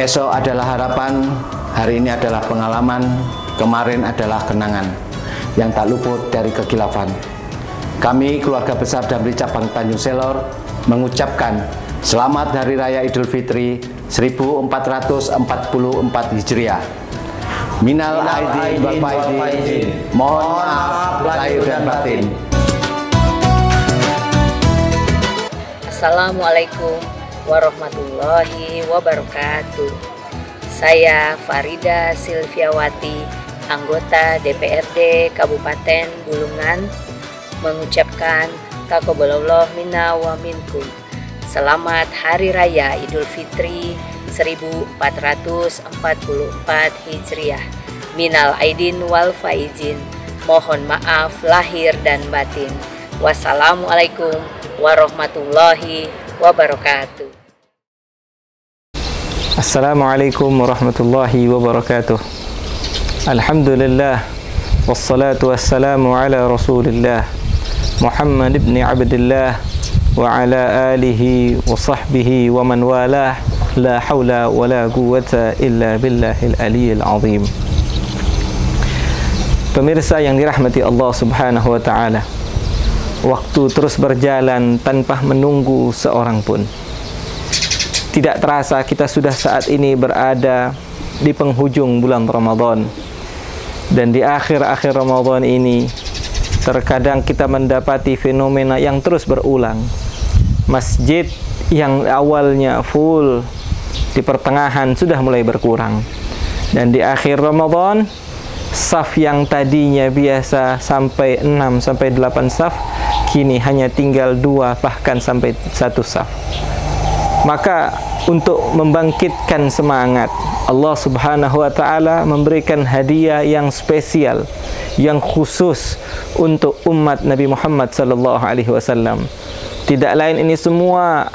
Esok adalah harapan, hari ini adalah pengalaman, kemarin adalah kenangan yang tak luput dari kekilafan. Kami, keluarga besar Damri Cabang Tanjung Selor, mengucapkan selamat Hari Raya Idul Fitri 1444 Hijriah. Minal aidin wal faidin, mohon maaf lahir dan batin. Assalamualaikum warahmatullahi wabarakatuh. Saya Farida Silviawati, anggota DPRD Kabupaten Bulungan, mengucapkan taqabbalallahu minna wa minkum. Selamat Hari Raya Idul Fitri 1444 Hijriah. Minal aidin wal faizin. Mohon maaf lahir dan batin. Wassalamualaikum warahmatullahi wabarakatuh. Assalamualaikum warahmatullahi wabarakatuh. Alhamdulillah, wassalatu wassalamu ala rasulillah Muhammad ibn Abdillah wa ala alihi wa sahbihi wa man walah. La hawla wa la quwata illa billahil aliyil azim. Pemirsa yang dirahmati Allah subhanahu wa ta'ala, waktu terus berjalan tanpa menunggu seorang pun. Tidak terasa kita sudah saat ini berada di penghujung bulan Ramadan. Dan di akhir-akhir Ramadan ini, terkadang kita mendapati fenomena yang terus berulang. Masjid yang awalnya full, di pertengahan sudah mulai berkurang. Dan di akhir Ramadan, saf yang tadinya biasa sampai 6-8 saf, kini hanya tinggal 2 bahkan sampai 1 saf. Maka untuk membangkitkan semangat, Allah subhanahu wa ta'ala memberikan hadiah yang spesial, yang khusus untuk umat Nabi Muhammad sallallahu alaihi wasallam. Tidak lain ini semua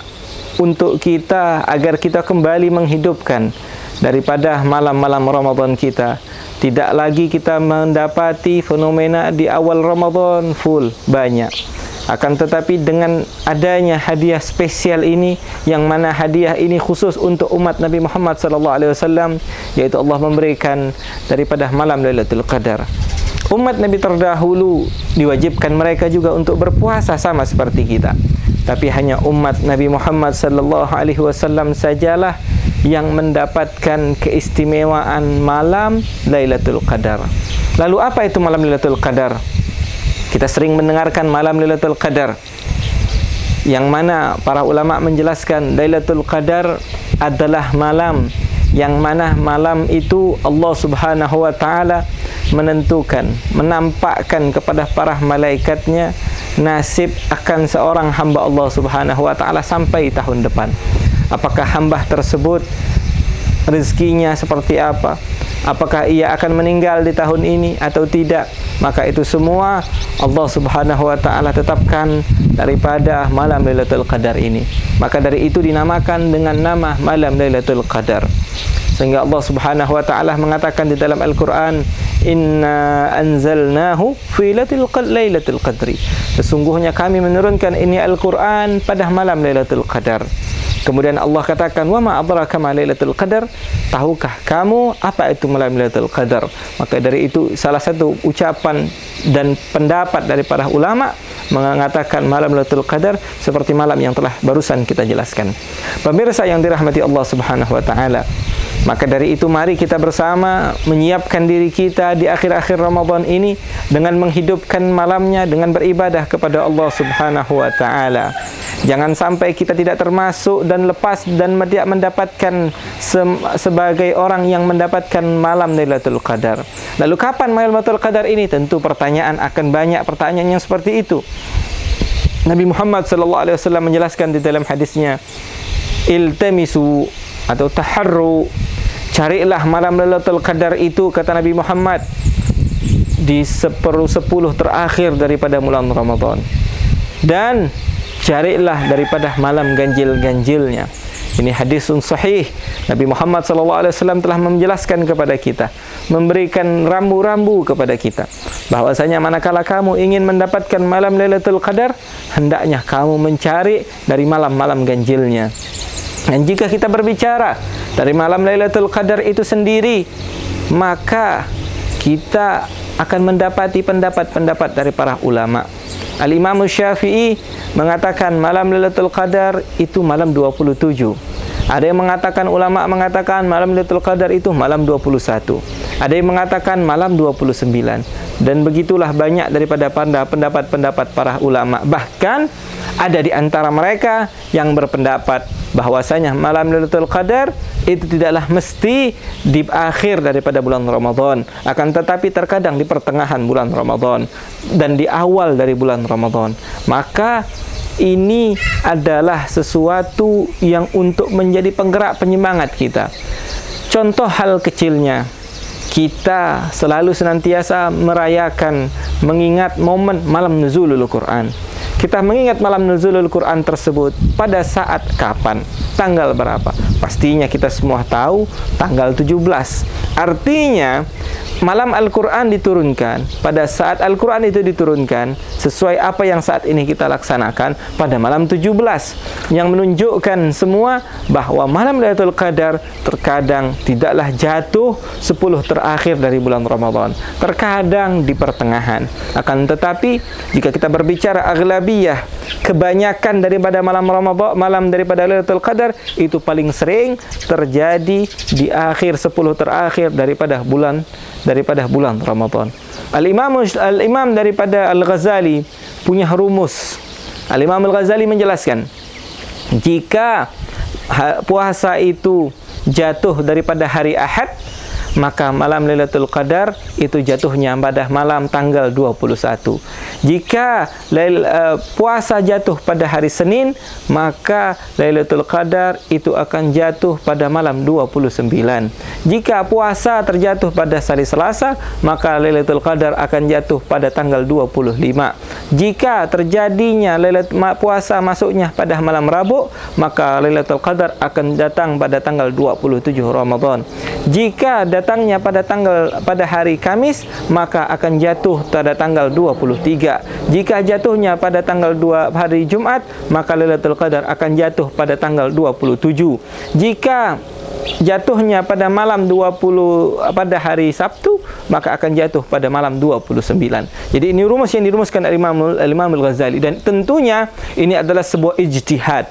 untuk kita, agar kita kembali menghidupkan daripada malam-malam Ramadan kita. Tidak lagi kita mendapati fenomena di awal Ramadan full banyak. Akan tetapi dengan adanya hadiah spesial ini, yang mana hadiah ini khusus untuk umat Nabi Muhammad SAW, yaitu Allah memberikan daripada malam Lailatul Qadar. Umat Nabi terdahulu diwajibkan mereka juga untuk berpuasa sama seperti kita. Tapi hanya umat Nabi Muhammad SAW sajalah yang mendapatkan keistimewaan malam Lailatul Qadar. Lalu apa itu malam Lailatul Qadar? Kita sering mendengarkan malam Lailatul Qadar, yang mana para ulama menjelaskan Lailatul Qadar adalah malam yang mana malam itu Allah subhanahu wa ta'ala menentukan, menampakkan kepada para malaikatnya nasib akan seorang hamba Allah subhanahu wa ta'ala sampai tahun depan. Apakah hamba tersebut rezekinya seperti apa? Apakah ia akan meninggal di tahun ini atau tidak? Maka itu semua Allah subhanahu wa ta'ala tetapkan daripada malam Lailatul Qadar ini. Maka dari itu dinamakan dengan nama malam Lailatul Qadar. Sehingga Allah subhanahu wa ta'ala mengatakan di dalam Al-Quran, Inna anzalnahu fi Lailatul Qadri. Sesungguhnya kami menurunkan ini Al-Quran pada malam Lailatul Qadar. Kemudian Allah katakan, "Wa ma adraka ma Lailatul Qadar?" Tahukah kamu apa itu malam Lailatul Qadar? Maka dari itu salah satu ucapan dan pendapat dari para ulama mengatakan malam Lailatul Qadar seperti malam yang telah barusan kita jelaskan. Pemirsa yang dirahmati Allah Subhanahu wa taala, maka dari itu mari kita bersama menyiapkan diri kita di akhir-akhir Ramadan ini dengan menghidupkan malamnya dengan beribadah kepada Allah Subhanahu wa taala. Jangan sampai kita tidak termasuk dan lepas dan tidak mendapatkan sebagai orang yang mendapatkan malam Lailatul Qadar. Lalu kapan malam Lailatul Qadar ini? Tentu pertanyaan akan banyak, pertanyaan yang seperti itu. Nabi Muhammad sallallahu alaihi wasallam menjelaskan di dalam hadisnya, "Iltamisu" atau taharru, carilah malam Lailatul Qadar itu, kata Nabi Muhammad, di 10 terakhir daripada bulan Ramadan. Dan carilah daripada malam ganjil-ganjilnya. Ini hadisun sahih. Nabi Muhammad SAW telah menjelaskan kepada kita, memberikan rambu-rambu kepada kita, bahwasanya manakala kamu ingin mendapatkan malam Lailatul Qadar, hendaknya kamu mencari dari malam-malam ganjilnya. Dan jika kita berbicara dari malam Lailatul Qadar itu sendiri, maka kita akan mendapati pendapat-pendapat dari para ulama. Al-Imam Syafi'i mengatakan malam Lailatul Qadar itu malam 27. Ada yang mengatakan, ulama mengatakan malam Lailatul Qadar itu malam 21. Ada yang mengatakan malam 29. Dan begitulah banyak daripada pendapat-pendapat para ulama. Bahkan ada di antara mereka yang berpendapat bahwasanya malam Lailatul Qadar itu tidaklah mesti di akhir daripada bulan Ramadan, akan tetapi terkadang di pertengahan bulan Ramadan dan di awal dari bulan Ramadan. Maka ini adalah sesuatu yang untuk menjadi penggerak penyemangat kita. Contoh hal kecilnya, kita selalu senantiasa merayakan, mengingat momen malam Nuzulul Quran. Kita mengingat malam Nuzulul Quran tersebut pada saat kapan, tanggal berapa. Pastinya kita semua tahu tanggal 17. Artinya malam Al-Quran diturunkan, pada saat Al-Quran itu diturunkan sesuai apa yang saat ini kita laksanakan pada malam 17, yang menunjukkan semua bahwa malam Lailatul Qadar terkadang tidaklah jatuh 10 terakhir dari bulan Ramadan, terkadang di pertengahan. Akan tetapi jika kita berbicara aghlabiyah, kebanyakan daripada malam Ramadan, malam daripada Lailatul Qadar itu paling sering terjadi di akhir 10 terakhir daripada bulan Ramadan. Al-Imam daripada Al-Ghazali punya rumus. Al-Imam Al-Ghazali menjelaskan, jika puasa itu jatuh daripada hari Ahad, maka malam Lailatul Qadar itu jatuhnya pada malam tanggal 21. Jika puasa jatuh pada hari Senin, maka Lailatul Qadar itu akan jatuh pada malam 29. Jika puasa terjatuh pada hari Selasa, maka Lailatul Qadar akan jatuh pada tanggal 25. Jika terjadinya puasa masuknya pada malam Rabu, maka Lailatul Qadar akan datang pada tanggal 27 Ramadan. Jika datangnya pada hari Kamis, maka akan jatuh pada tanggal 23. Jika jatuhnya pada tanggal 2 hari Jumat, maka Lailatul Qadar akan jatuh pada tanggal 27. Jika jatuhnya pada malam 20 pada hari Sabtu, maka akan jatuh pada malam 29. Jadi ini rumus yang dirumuskan Imam Al-Ghazali, dan tentunya ini adalah sebuah ijtihad,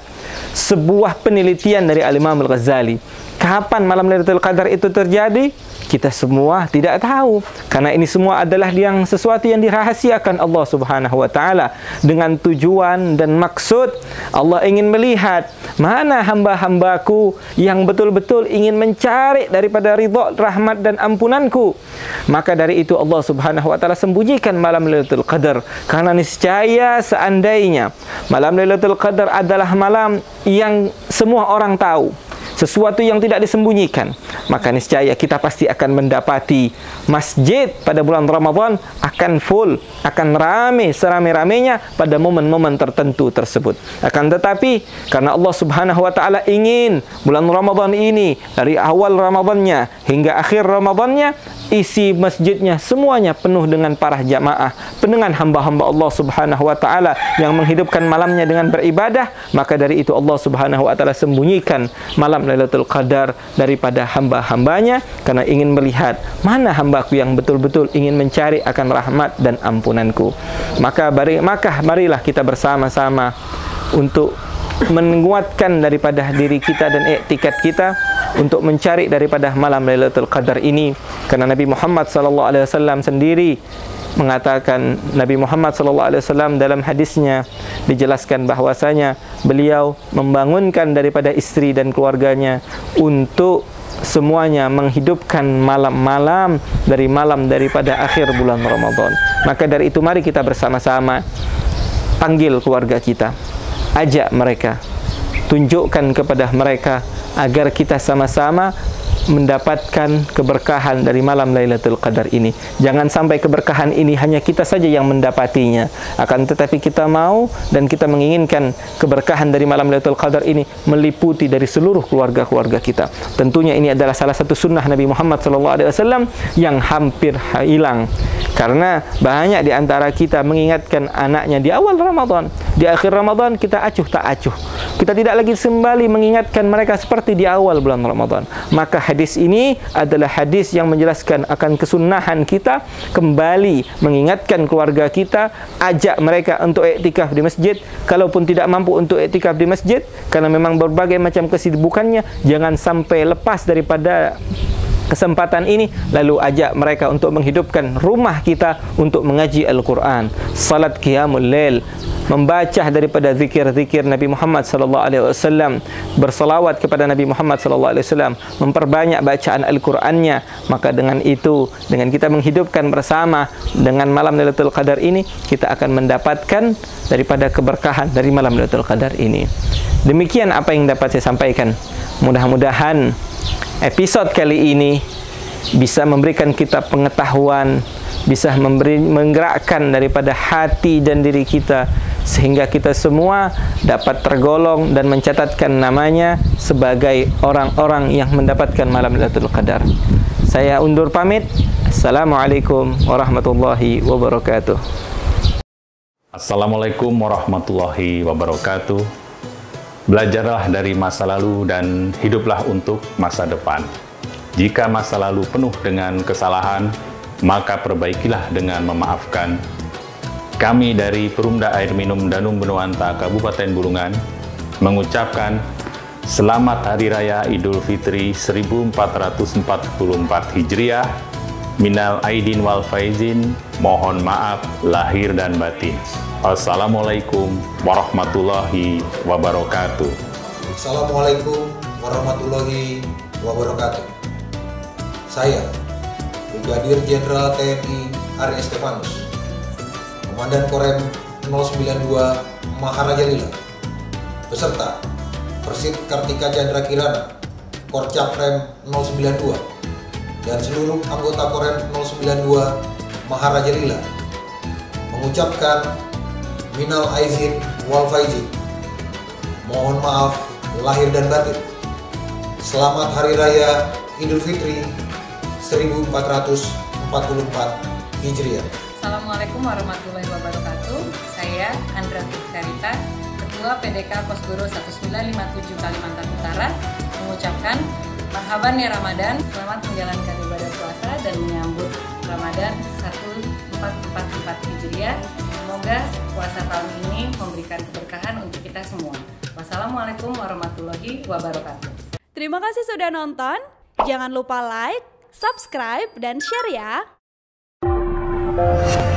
sebuah penelitian dari Imam Al-Ghazali. Kapan malam Lailatul Qadar itu terjadi? Kita semua tidak tahu, karena ini semua adalah yang sesuatu yang dirahasiakan Allah Subhanahu wa taala dengan tujuan dan maksud Allah ingin melihat mana hamba-hambaku yang betul-betul ingin mencari daripada ridha, rahmat dan ampunanku. Maka dari itu Allah Subhanahu wa taala sembunyikan malam Lailatul Qadar, karena niscaya seandainya malam Lailatul Qadar adalah malam yang semua orang tahu, sesuatu yang tidak disembunyikan, maka niscaya kita pasti akan mendapati masjid pada bulan Ramadan akan full, akan ramai serame-ramenya pada momen-momen tertentu tersebut. Akan tetapi karena Allah Subhanahu wa taala ingin bulan Ramadan ini dari awal Ramadannya hingga akhir Ramadannya isi masjidnya semuanya penuh dengan para jamaah, penuh dengan hamba-hamba Allah Subhanahu wa taala yang menghidupkan malamnya dengan beribadah, maka dari itu Allah Subhanahu wa taala sembunyikan malam Lailatul Qadar daripada hamba-hambanya, karena ingin melihat mana hambaku yang betul-betul ingin mencari akan rahmat dan ampunanku. Maka marilah kita bersama-sama untuk menguatkan daripada diri kita dan iktikad kita untuk mencari daripada malam Lailatul Qadar ini, karena Nabi Muhammad SAW sendiri mengatakan, Nabi Muhammad SAW dalam hadisnya dijelaskan bahwasanya beliau membangunkan daripada istri dan keluarganya untuk semuanya menghidupkan malam-malam dari malam daripada akhir bulan Ramadan. Maka dari itu mari kita bersama-sama panggil keluarga kita, ajak mereka, tunjukkan kepada mereka agar kita sama-sama mendapatkan keberkahan dari malam Lailatul Qadar ini. Jangan sampai keberkahan ini hanya kita saja yang mendapatinya, akan tetapi kita mau dan kita menginginkan keberkahan dari malam Lailatul Qadar ini meliputi dari seluruh keluarga-keluarga kita. Tentunya ini adalah salah satu sunnah Nabi Muhammad SAW yang hampir hilang, karena banyak di antara kita mengingatkan anaknya di awal Ramadan, di akhir Ramadan kita acuh tak acuh. Kita tidak lagi kembali mengingatkan mereka seperti di awal bulan Ramadan. Maka hadis ini adalah hadis yang menjelaskan akan kesunahan kita kembali mengingatkan keluarga kita, ajak mereka untuk iktikaf di masjid. Kalaupun tidak mampu untuk iktikaf di masjid, karena memang berbagai macam kesibukannya, jangan sampai lepas daripada kesempatan ini, lalu ajak mereka untuk menghidupkan rumah kita untuk mengaji Al-Quran, salat qiyamul lail, membaca daripada zikir-zikir Nabi Muhammad sallallahu alaihi wasallam, berselawat kepada Nabi Muhammad sallallahu alaihi wasallam, memperbanyak bacaan Al-Qur'annya. Maka dengan itu, dengan kita menghidupkan bersama dengan malam Lailatul Qadar ini, kita akan mendapatkan daripada keberkahan dari malam Lailatul Qadar ini. Demikian apa yang dapat saya sampaikan. Mudah-mudahan episode kali ini bisa memberikan kita pengetahuan, bisa menggerakkan daripada hati dan diri kita, sehingga kita semua dapat tergolong dan mencatatkan namanya sebagai orang-orang yang mendapatkan malam Lailatul Qadar. Saya undur pamit. Assalamualaikum warahmatullahi wabarakatuh. Assalamualaikum warahmatullahi wabarakatuh. Belajarlah dari masa lalu dan hiduplah untuk masa depan. Jika masa lalu penuh dengan kesalahan, maka perbaikilah dengan memaafkan. Kami dari Perumda Air Minum Danum Benuanta Kabupaten Bulungan mengucapkan Selamat Hari Raya Idul Fitri 1444 Hijriah. Minal aidin wal faizin, mohon maaf lahir dan batin. Assalamualaikum warahmatullahi wabarakatuh. Assalamualaikum warahmatullahi wabarakatuh. Saya Brigadir Jenderal TNI Ari Stefanus, Komandan Korem 092 Maharaja Lela, beserta Persit Kartika Chandra Kirana Korcabrem 092 dan seluruh anggota Korem 092 Maharaja Lela mengucapkan Minal aizin wal faizin, mohon maaf lahir dan batin. Selamat Hari Raya Idul Fitri 1444 Hijriah. Assalamualaikum warahmatullahi wabarakatuh. Saya Andra Fikarita, Ketua PDK Posguru 1957 Kalimantan Utara, mengucapkan Marhaban ya Ramadan, selamat menjalankan ibadah puasa dan menyambut Ramadan 1444 Hijriah. Semoga puasa tahun ini memberikan keberkahan untuk kita semua. Wassalamualaikum warahmatullahi wabarakatuh. Terima kasih sudah nonton. Jangan lupa like, subscribe, dan share ya.